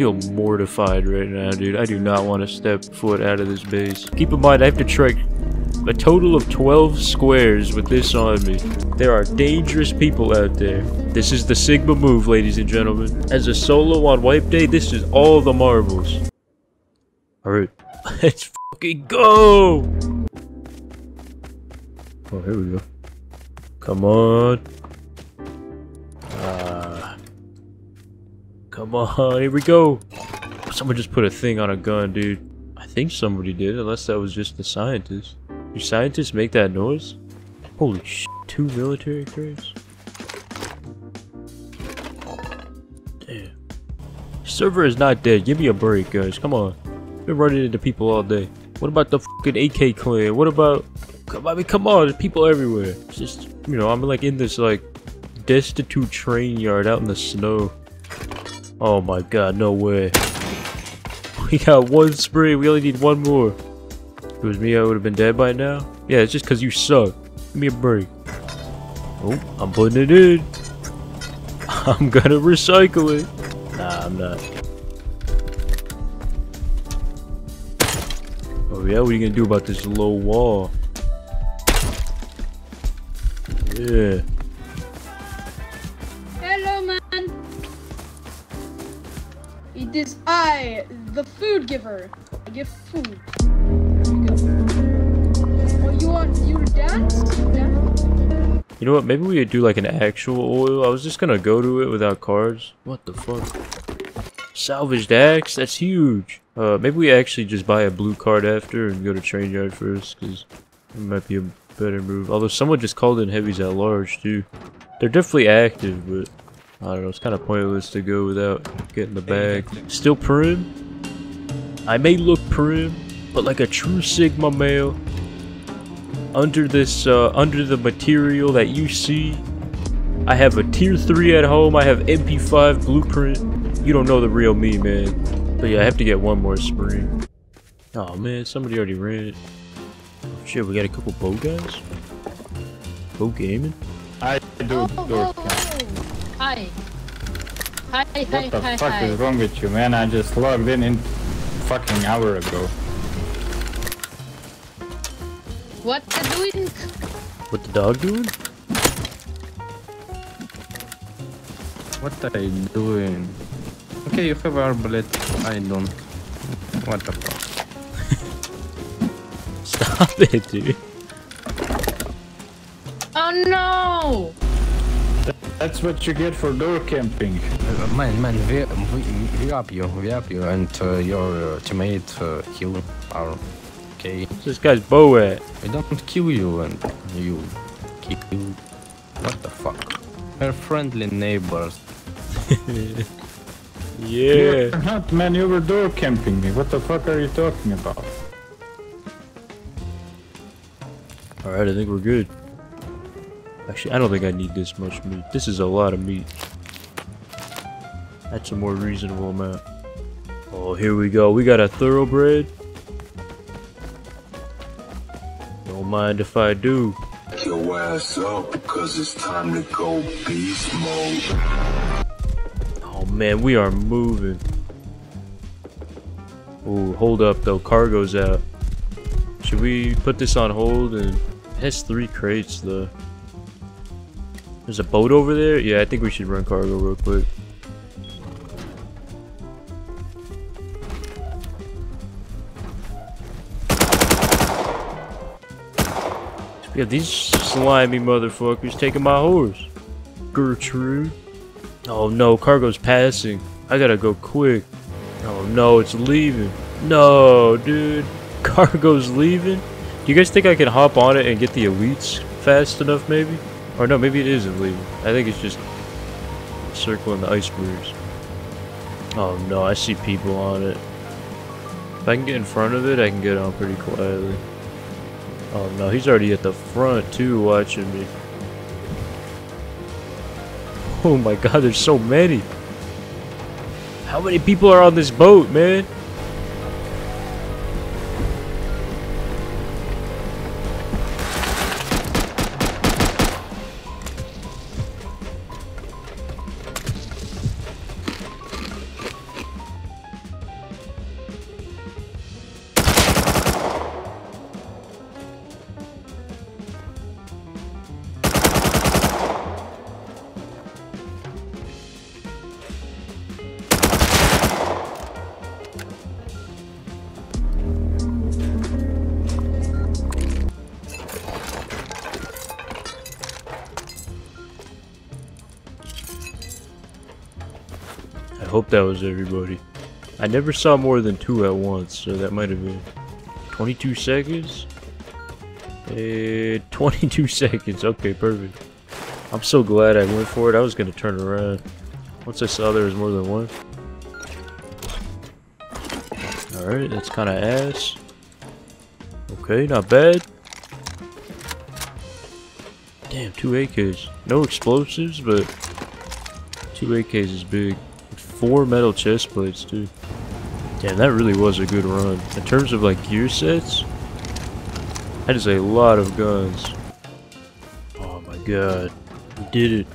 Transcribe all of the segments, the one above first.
feel mortified right now, dude. I do not want to step foot out of this base. Keep in mind, I have to trek a total of 12 squares with this on me. There are dangerous people out there. This is the Sigma move, ladies and gentlemen. As a solo on wipe day, this is all the marbles. Alright, let's fucking go! Oh, here we go. Come on. Come on, here we go. Someone just put a thing on a gun, dude. I think somebody did, unless that was just the scientist. Do scientists make that noise? Holy shit, 2 military crates. Damn. Server is not dead. Give me a break, guys. Come on. Been running into people all day. What about the fucking AK clan? What about... I mean, come on. There's people everywhere. It's just, you know, I'm like in this, like, destitute train yard out in the snow. Oh my god, no way. We got one spray, we only need one more. If it was me, I would have been dead by now. Yeah, it's just because you suck. Give me a break. Oh, I'm putting it in. I'm gonna recycle it. Nah, I'm not. Oh yeah, what are you gonna do about this low wall? Yeah. It is I, the food giver. I give food. Well, you want you to dance? Yeah. You know what? Maybe we could do like an actual oil. I was just gonna go to it without cards. What the fuck? Salvaged axe? That's huge. Maybe we actually just buy a blue card after and go to train yard first, because it might be a better move. Although someone just called in heavies at large too. They're definitely active, but. I don't know, it's kind of pointless to go without getting the bag. Still prim? I may look prim, but like a true Sigma male, under this, under the material that you see, I have a tier 3 at home, I have MP5 blueprint. You don't know the real me, man. But yeah, I have to get one more spring. Oh man, somebody already ran it. Shit, we got a couple bow guys? Bow gaming? I do What the fuck is wrong with you, man? I just logged in fucking hour ago. What the doing? What the dog doing? What are you doing? Okay, you have arballet. I don't. What the fuck? Stop it, dude. Oh no! That's what you get for door camping. Man, we up you and your teammate kill our okay. This guy's bow at. We don't kill you and you kill you. What the fuck? We're friendly neighbors. Yeah. You're not, man, you were door camping me. What the fuck are you talking about? Alright, I think we're good. Actually, I don't think I need this much meat. This is a lot of meat. That's a more reasonable amount. Oh, here we go. We got a thoroughbred. Don't mind if I do. Get your ass up, because it's time to go beast mode. Oh man, we are moving. Ooh, hold up though. Cargo's out. Should we put this on hold? And it has 3 crates though. There's a boat over there? Yeah, I think we should run cargo real quick. Yeah, these slimy motherfuckers taking my horse. Gertrude. Oh no, cargo's passing. I gotta go quick. Oh no, it's leaving. No, dude. Cargo's leaving? Do you guys think I can hop on it and get the elites fast enough maybe? Or no, maybe it isn't leaving. I think it's just circling the icebergs. Oh no, I see people on it. If I can get in front of it, I can get on pretty quietly. Oh no, he's already at the front too, watching me. Oh my god, there's so many. How many people are on this boat, man? Hope that was everybody. I never saw more than two at once, so that might have been 22 seconds? 22 seconds, okay, perfect. I'm so glad I went for it. I was gonna turn around once I saw there was more than one. Alright, that's kinda ass. Okay, not bad. Damn, 2 AKs. No explosives, but 2 AKs is big. 4 metal chest plates too. Damn, that really was a good run. In terms of like gear sets, that is a lot of guns. Oh my god, we did it.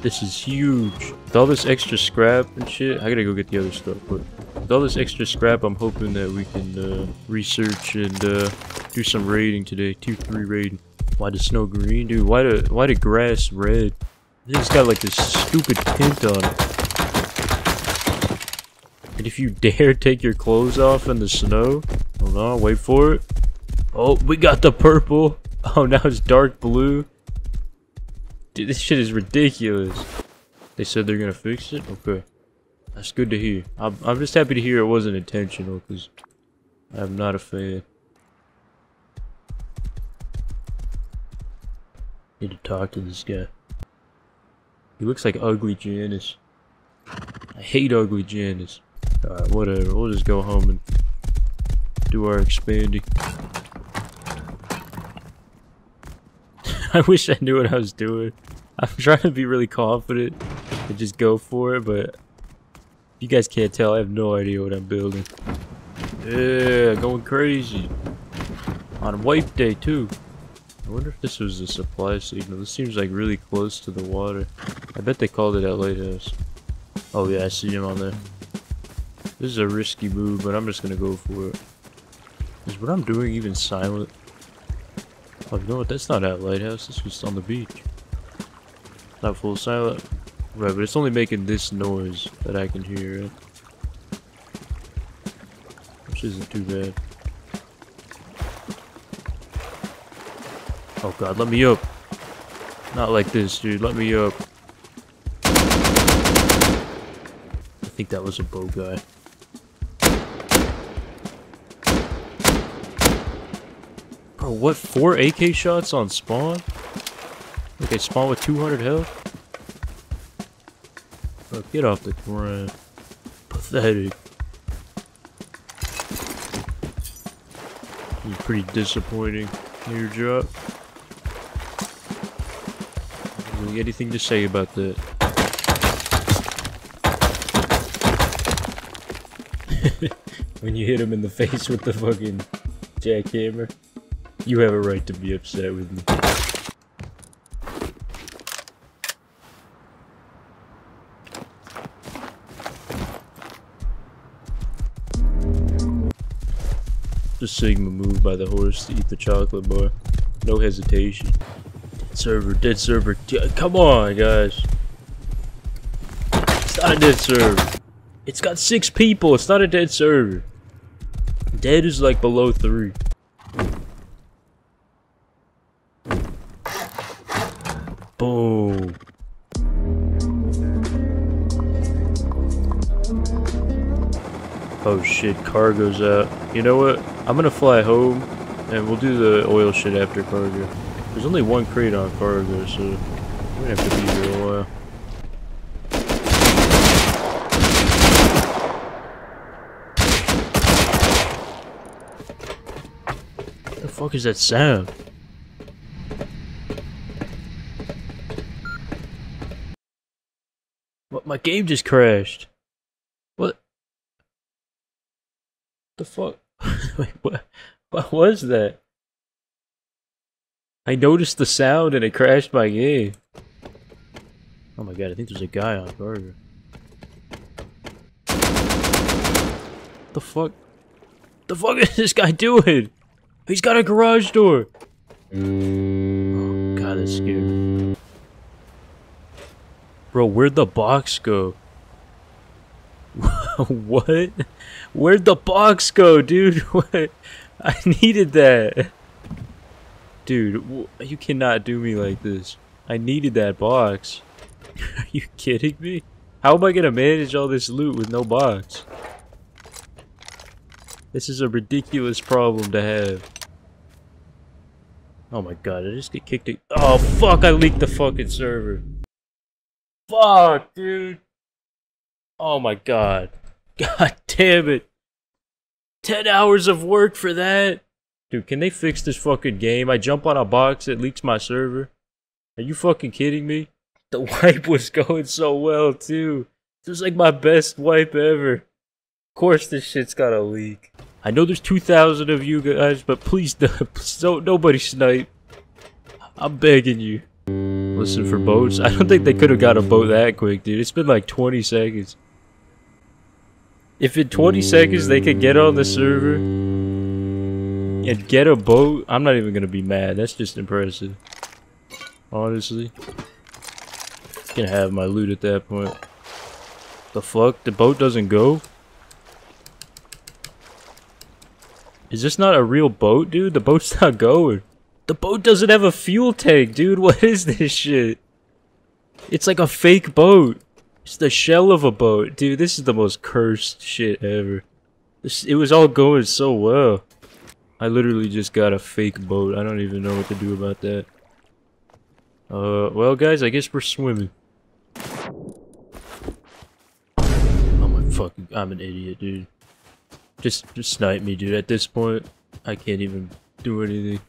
This is huge. With all this extra scrap and shit, I gotta go get the other stuff, but with all this extra scrap, I'm hoping that we can research and do some raiding today. 2-3 raiding. Why the snow green? Dude, why the grass red? It's got like this stupid tint on it. And if you dare take your clothes off in the snow, hold on, wait for it. Oh, we got the purple. Oh, now it's dark blue. Dude, this shit is ridiculous. They said they're gonna fix it? Okay. That's good to hear. I'm just happy to hear it wasn't intentional, because I'm not a fan. Need to talk to this guy. He looks like Ugly Janice. I hate Ugly Janice. Alright, whatever, we'll just go home and do our expanding. I wish I knew what I was doing. I'm trying to be really confident and just go for it, but you guys can't tell, I have no idea what I'm building. Yeah, going crazy. On wipe day too. I wonder if this was a supply signal. This seems like really close to the water. I bet they called it at Lighthouse. Oh yeah, I see him on there. This is a risky move, but I'm just gonna go for it. Is what I'm doing even silent? Oh, you know what? That's not at Lighthouse. This was on the beach. Not full silent. Right, but it's only making this noise that I can hear, right? Which isn't too bad. Oh god, let me up. Not like this, dude. Let me up. I think that was a bow guy. Bro, what? 4 AK shots on spawn? Okay, spawn with 200 health? Bro, get off the ground. Pathetic. This is pretty disappointing. Airdrop. Really anything to say about that? When you hit him in the face with the fucking jackhammer, you have a right to be upset with me. The Sigma move by the horse to eat the chocolate bar. No hesitation. Dead server, come on guys. It's not a dead server. It's got 6 people, it's not a dead server. Dead is like below 3. Boom. Oh shit, cargo's out. You know what? I'm gonna fly home and we'll do the oil shit after cargo. There's only 1 crate on cargo, so we're gonna have to be here a while. What the fuck is that sound? What? My game just crashed. What? The fuck? Wait, what? What was that? I noticed the sound and it crashed my game. Oh my god! I think there's a guy on burger. The fuck? The fuck is this guy doing? He's got a garage door! Oh god, that's scary. Bro, where'd the box go? What? Where'd the box go, dude? What? I needed that. Dude, you cannot do me like this. I needed that box. Are you kidding me? How am I gonna manage all this loot with no box? This is a ridiculous problem to have. Oh my god, I just get kicked in. Oh fuck, I leaked the fucking server. Fuck, dude. Oh my god. God damn it. 10 hours of work for that? Dude, can they fix this fucking game? I jump on a box, that leaks my server. Are you fucking kidding me? The wipe was going so well, too. This was like my best wipe ever. Of course this shit's gotta leak. I know there's 2,000 of you guys, but please don't nobody snipe. I'm begging you. Listen for boats. I don't think they could have got a boat that quick, dude. It's been like 20 seconds. If in 20 seconds they could get on the server and get a boat, I'm not even gonna be mad. That's just impressive. Honestly. Can have my loot at that point. The fuck? The boat doesn't go? Is this not a real boat, dude? The boat's not going. The boat doesn't have a fuel tank, dude. What is this shit? It's like a fake boat. It's the shell of a boat. Dude, this is the most cursed shit ever. It was all going so well. I literally just got a fake boat. I don't even know what to do about that. Well guys, I guess we're swimming. Oh my fucking, I'm an idiot, dude. Just snipe me, dude. At this point, I can't even do anything.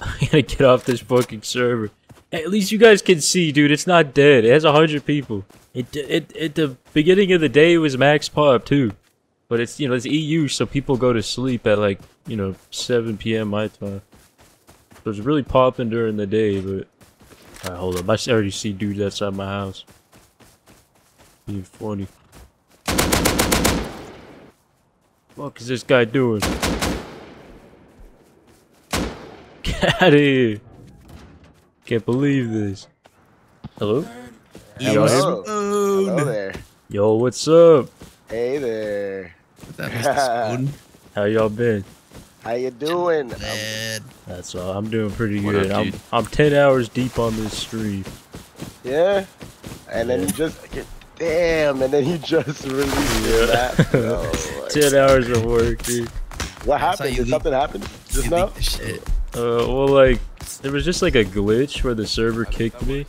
I gotta get off this fucking server. At least you guys can see, dude. It's not dead. It has 100 people. At the beginning of the day, it was max pop too. But it's, you know, it's EU, so people go to sleep at like, you know, 7 PM my time. So it's really popping during the day, but... Alright, hold up. I already see dudes outside my house. Being funny. Fuck is this guy doing? Get out of here! Can't believe this. Hello? Hello. Hello there. Yo, what's up? Hey there. That was the spoon. How y'all been? How you doing? That's all. I'm doing pretty good. Up, I'm 10 hours deep on this stream. Yeah? And then you just... Damn, and then he just released that. Oh, 10 hours of work, dude. What happened? Did something happen? Just now? Shit. Well, like, there was just like a glitch where the server kicked me.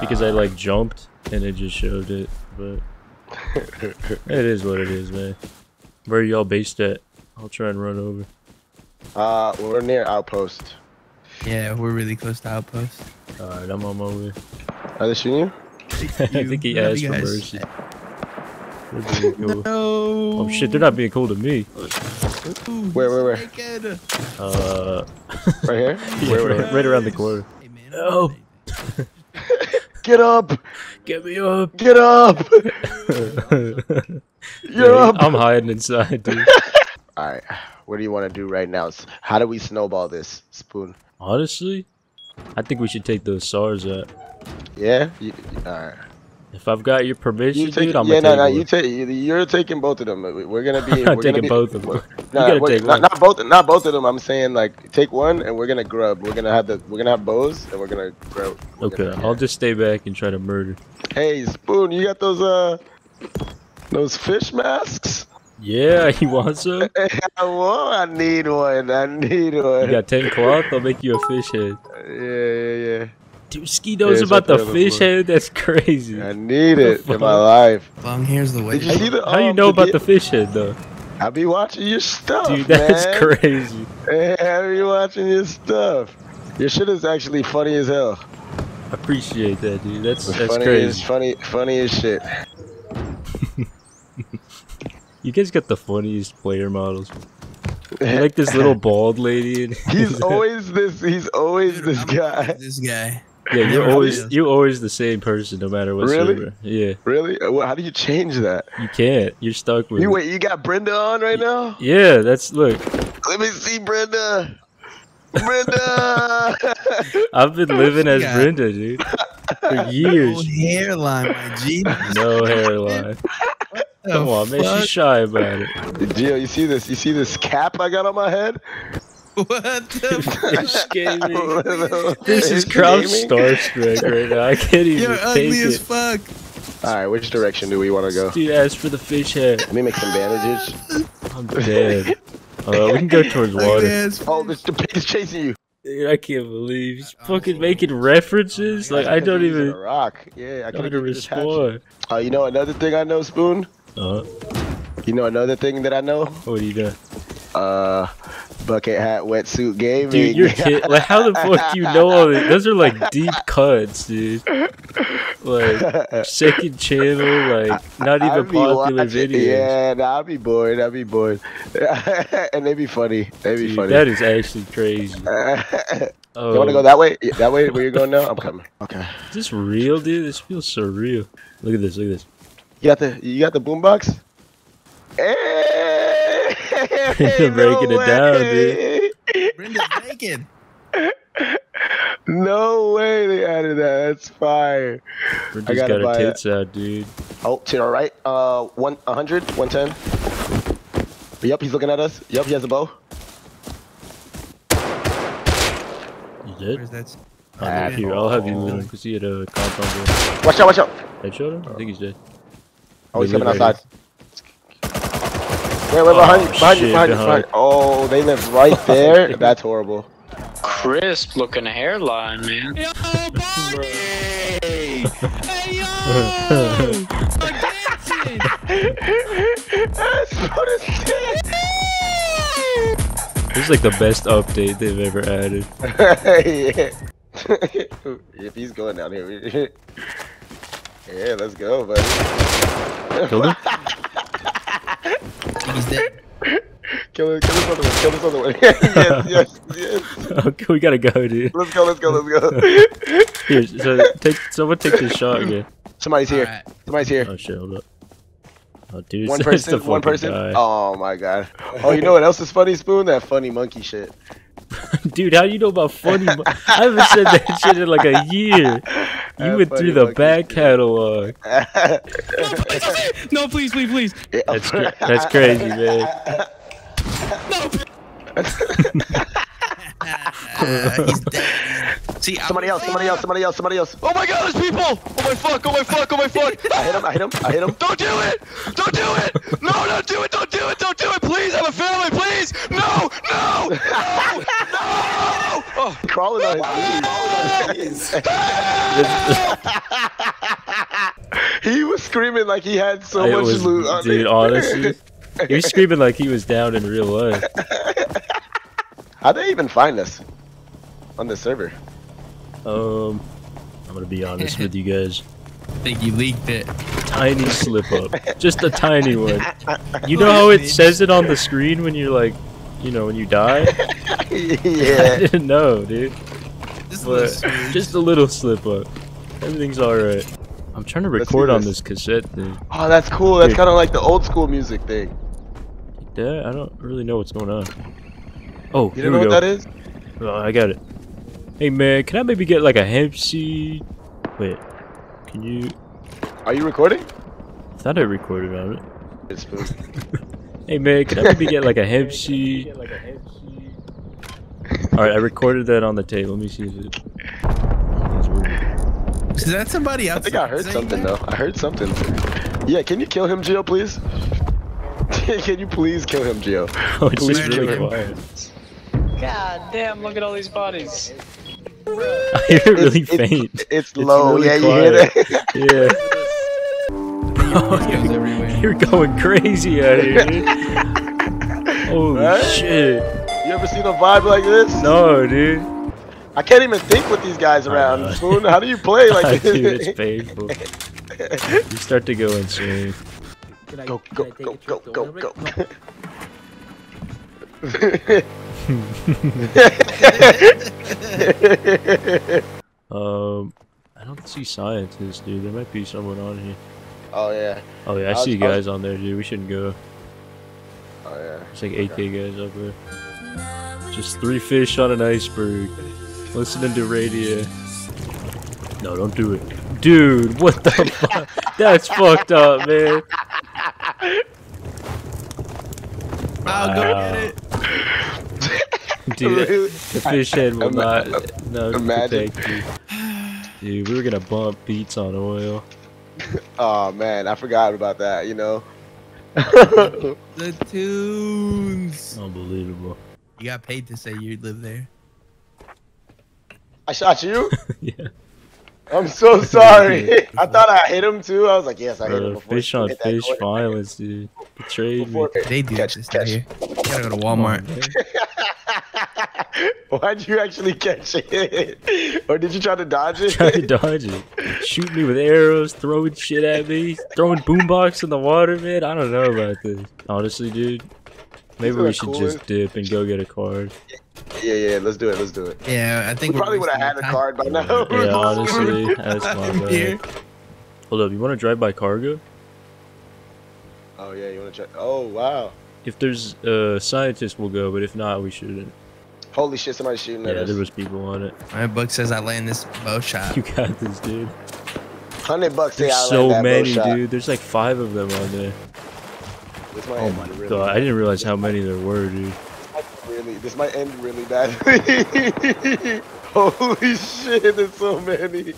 Because I, like, jumped and it just showed it. But it is what it is, man. Where are y'all based at? I'll try and run over. We're near Outpost. Yeah, we're really close to Outpost. Alright, I'm on my way. Are they shooting you? I think he asked for mercy. They're being cool. No. Oh shit, they're not being cool to me. Ooh, where? Right here? Yeah, right around the corner. Hey, man, no! Get up! Get me up! Get up! You're up! I'm hiding inside, dude. Alright, what do you want to do right now? How do we snowball this, Spoon? Honestly, I think we should take those SARs out. Yeah? Alright. If I've got your permission, dude, I'm gonna take you're taking both of them. We're gonna be... I'm taking both of them. Not both of them, I'm saying, like, take one and we're gonna grub. We're gonna have bows and we're gonna grub. Okay, I'll just stay back and try to murder. Hey, Spoon, you got those fish masks? Yeah, you want some? I need one. I need one. You got 10 cloth? I'll make you a fish head. Yeah. Dude, Skeeto's about the fish head? That's crazy. I need it in my life. Long hair's the way. How do you know about the fish head, though? I'll be watching your stuff, dude, that's crazy. I'll be watching your stuff. Your shit is actually funny as hell. I appreciate that, dude. That's crazy. Funny as shit. You guys got the funniest player models. I like this little bald lady. And he's always this guy. Yeah, you're always the same person no matter what. Really? Server. Yeah. Really? Well, how do you change that? You can't. You're stuck with. Wait, you got Brenda on right now? Yeah, look. Let me see Brenda. Brenda. I've been living as Brenda, dude, for years. No hairline, my G. No hairline. Come on, man, she's shy about it. Gio, you see this cap I got on my head? What the fuck? This is crowd starstruck right now. I can't even take it. You're ugly as fuck. Alright, which direction do we want to go? Dude asked for the fish head. Let me make some bandages. I'm dead. We can go towards water. Oh, the pig is chasing you. Dude, I can't believe he's fucking making references. Like, I don't even. Yeah, I can't even respond. Oh, you know another thing I know, Spoon? You know another thing that I know? What do you know? Bucket hat, wetsuit, gaming. Dude, you're kidding. Like, how the fuck do you know all this? Those are like deep cuts, dude. Like, second channel, like, not even popular videos. Yeah, nah, I'll be bored. I'll be bored. And they be funny. They be funny. That is actually crazy. Oh. You want to go that way? That way where you're going now? I'm coming. Okay. Is this real, dude? This feels surreal. Look at this. Look at this. You got the boombox? Hey, breaking it down, dude. Brenda's naked. No way they added that. That's fire. Brenda's got her tits out, dude. Oh, to the right. 100, 110. Yep, he's looking at us. Yep, he has a bow. You did? Where's that? Here, I'll have you move because he had a compound. Watch out! Watch out! Headshot him? I think he's dead. Oh, he's coming outside. Wait, wait, behind you. Oh, they live right there? That's horrible. Crisp looking hairline, man. Yo, Barney! Hey, yo! That's what it is. This is like the best update they've ever added. Yeah. If he's going down here. Yeah, let's go, buddy. Kill him? He's dead. Kill this other one. Kill this other one. Yes. Okay, we gotta go, dude. Let's go. Here, someone take this shot again. Somebody's here. Right. Somebody's here. Oh shit, hold up. Oh dude, one person. Guy. Oh my god. Oh, you know what else is funny, Spoon? That funny monkey shit. Dude, how do you know about funny? I haven't said that shit in like a year. You went through the back catalog. No, please, please, please. That's crazy, man. No. He's dead. See, somebody else. Oh my god, there's people! Oh my fuck. I hit him. Don't do it! No, don't do it, please! I'm a family, please! No! Oh, crawling on his knees. He was screaming like he had so much loot on him. Dude, honestly, he was screaming like he was down in real life. How'd they even find us on the server? I'm gonna be honest with you guys. I think you leaked it. Tiny slip up, just a tiny one. You know how it says it on the screen when you're like, you know, when you die. Yeah. I didn't know, dude. Just a little slip up. Everything's all right. I'm trying to record on this cassette thing. Oh, that's cool. That's kind of like the old school music thing. Yeah, I don't really know what's going on. Oh, you don't know what that is? Oh, I got it. Hey man, can I maybe get like a hemp seed? Wait, can you? Are you recording? I thought I recorded on it. It's supposed to. Hey man, can I maybe get like a hemp seed? All right, I recorded that on the tape. Let me see if it. Is that somebody else? I think I heard something though. I heard something. Yeah, can you kill him, Gio, please? Can you please kill him, Gio? Oh, it's just really quiet. God damn, look at all these bodies. I hear it really faint. It's low, really you hear that? Yeah. Bro, you're going crazy out here, dude. Holy shit. You ever seen a vibe like this? No, dude. I can't even think with these guys around. How do you play like this? Dude, it's painful. You start to go insane. Go. I don't see scientists, dude. There might be someone on here. Oh yeah, I see guys on there, dude. We shouldn't go. Oh yeah, it's like 8K guys up there. Just three fish on an iceberg, listening to radio. No, don't do it, dude. What the fuck? That's fucked up, man. I'll go get it. Dude, really? The fish head will not. No, imagine. Dude, we were gonna bump beats on oil. Oh man, I forgot about that, you know. The tunes. Unbelievable. You got paid to say you'd live there. I shot you? Yeah. I'm so sorry. I thought I hit him too. I was like, yes, I hit him before. Fish on fish violence, dude. Betrayed me. They do catch this catch. Here. You gotta go to Walmart. Oh, why'd you actually catch it? Or did you try to dodge it? Try to dodge it. Shoot me with arrows, throwing shit at me, throwing boombox in the water, man. I don't know about this. Honestly, dude. Maybe we should just dip and go get a card. Yeah, let's do it, let's do it. Yeah, I think we probably would have had a card by now. Yeah, honestly, that's my bad. Hold up, you want to drive by cargo? Oh yeah, you want to check? Oh wow. If there's scientists, we'll go, but if not, we shouldn't. Holy shit, somebody's shooting at us. Yeah, there was people on it. My book says I land this bow shot. You got this, dude. $100 say I land that bow shot. There's so many, dude. There's like 5 of them on there. Oh my god, I didn't realize how many there were, dude. This might end really badly. Holy shit, there's so many.